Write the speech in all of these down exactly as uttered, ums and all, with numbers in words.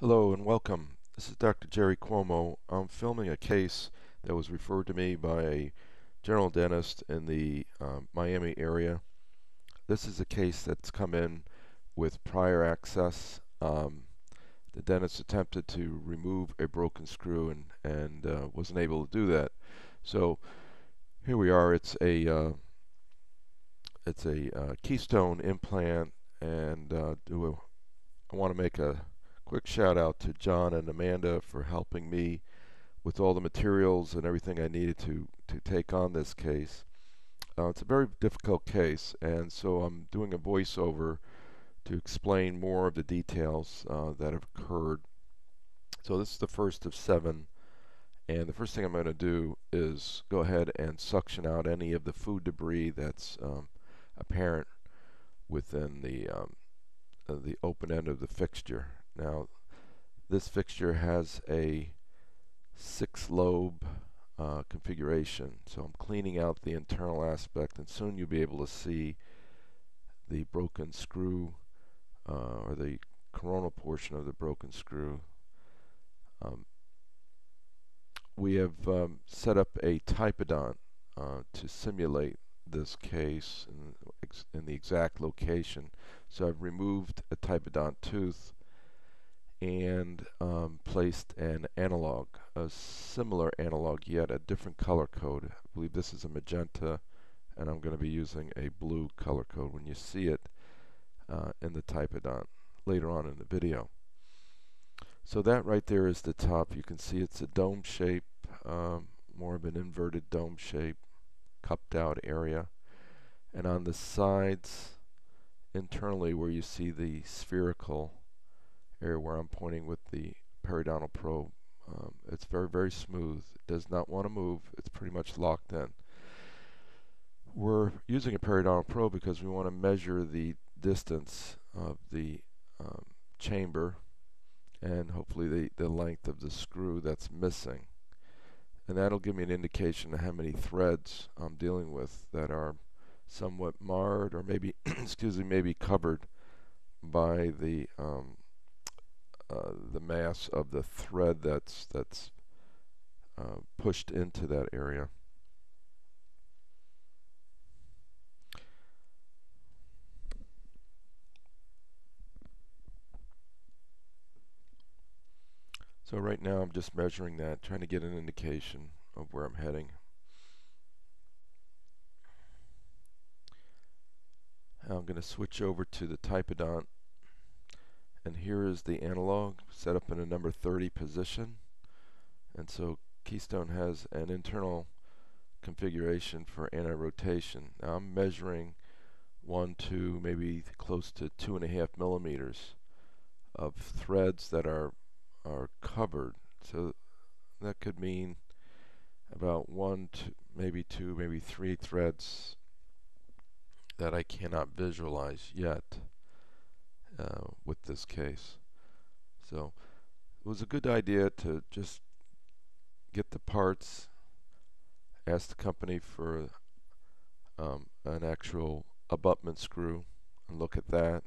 Hello and welcome. This is Doctor Jerry Cuomo. I'm filming a case that was referred to me by a general dentist in the um, Miami area. This is a case that's come in with prior access. Um, the dentist attempted to remove a broken screw and, and uh, wasn't able to do that. So here we are. It's a, uh, it's a uh, keystone implant, and uh, do a, I want to make a quick shout out to John and Amanda for helping me with all the materials and everything I needed to to take on this case. Uh, it's a very difficult case, and so I'm doing a voiceover to explain more of the details uh, that have occurred. So this is the first of seven, and the first thing I'm going to do is go ahead and suction out any of the food debris that's um, apparent within the um, uh, the open end of the fixture. Now, this fixture has a six-lobe uh, configuration, so I'm cleaning out the internal aspect, and soon you'll be able to see the broken screw uh, or the coronal portion of the broken screw. Um, we have um, set up a typodont uh, to simulate this case in, ex in the exact location. So I've removed a typodont tooth and um, placed an analog, a similar analog yet a different color code. I believe this is a magenta, and I'm going to be using a blue color code when you see it uh, in the typodont later on in the video. So that right there is the top. You can see it's a dome shape, um, more of an inverted dome shape, cupped out area, and on the sides internally where you see the spherical area where I'm pointing with the periodontal probe. Um, it's very, very smooth. It does not want to move. It's pretty much locked in. We're using a periodontal probe because we want to measure the distance of the um, chamber and hopefully the, the length of the screw that's missing. And that'll give me an indication of how many threads I'm dealing with that are somewhat marred or maybe, excuse me, maybe covered by the um, Uh, the mass of the thread that's that's uh, pushed into that area. So right now I'm just measuring that, trying to get an indication of where I'm heading. Now I'm going to switch over to the typodont. And here is the analog set up in a number thirty position. And so Keystone has an internal configuration for anti-rotation. Now I'm measuring one, two, maybe close to two and a half millimeters of threads that are are covered. So that could mean about one, two, maybe two, maybe three threads that I cannot visualize yet Uh, with this case. So it was a good idea to just get the parts, ask the company for um, an actual abutment screw and look at that,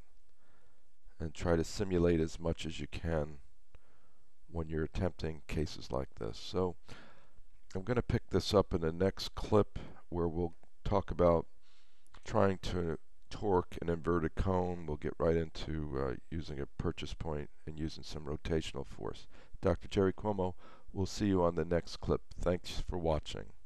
and try to simulate as much as you can when you're attempting cases like this. So I'm going to pick this up in the next clip, where we'll talk about trying to torque an inverted cone. We'll get right into uh, using a purchase point and using some rotational force. Doctor Jerry Cuomo, we'll see you on the next clip. Thanks for watching.